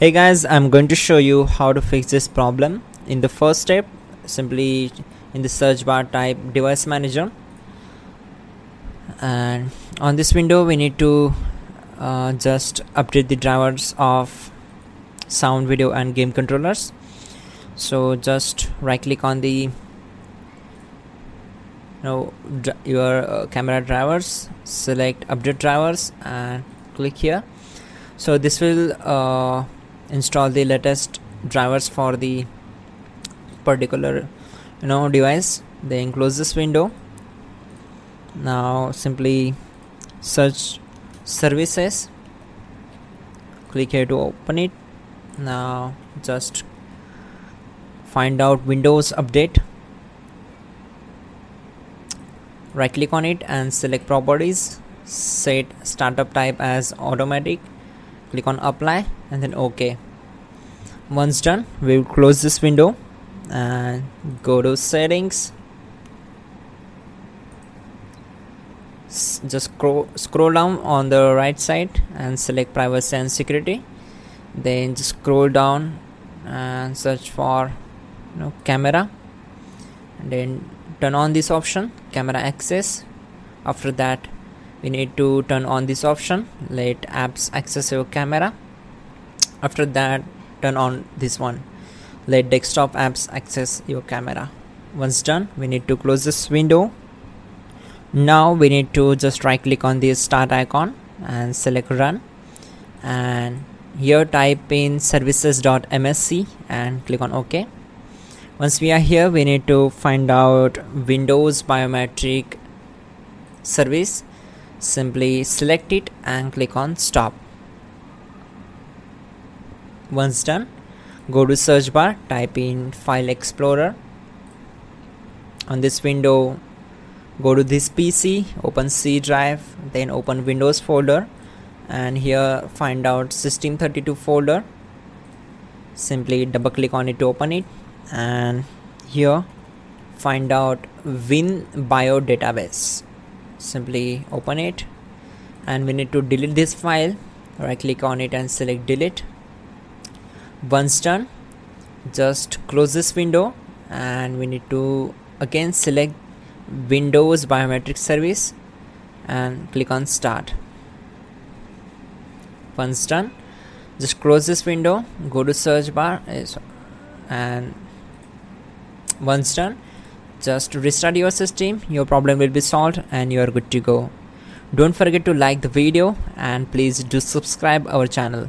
Hey guys, I'm going to show you how to fix this problem. In the first step, simply in the search bar type device manager, and on this window we need to just update the drivers of sound, video and game controllers. So just right click on the your camera drivers, select update drivers and click here. So this will install the latest drivers for the particular device. Then close this window. Now simply search services, click here to open it. Now just find out Windows update, right click on it and select properties, set startup type as automatic, click on apply and then OK. Once done, we will close this window and go to settings. Just scroll down on the right side and select privacy and security. Then just scroll down and search for camera, and then turn on this option, camera access. After that we need to turn on this option, let apps access your camera. After that turn on this one, let desktop apps access your camera. Once done, we need to close this window. Now we need to just right click on the start icon and select run, and here type in services.msc and click on OK. Once we are here, we need to find out Windows biometric service. Simply select it and click on stop. Once done, go to search bar, type in File Explorer. On this window, go to this PC, open C drive, then open Windows folder, and here find out System32 folder. Simply double click on it to open it, and here find out WinBio database. Simply open it, and we need to delete this file. Right click on it and select delete. Once done, just close this window, and we need to again select Windows biometric service and click on start. Once done, just close this window, go to search bar, and once done, just restart your system. Your problem will be solved and you are good to go. Don't forget to like the video and please do subscribe our channel.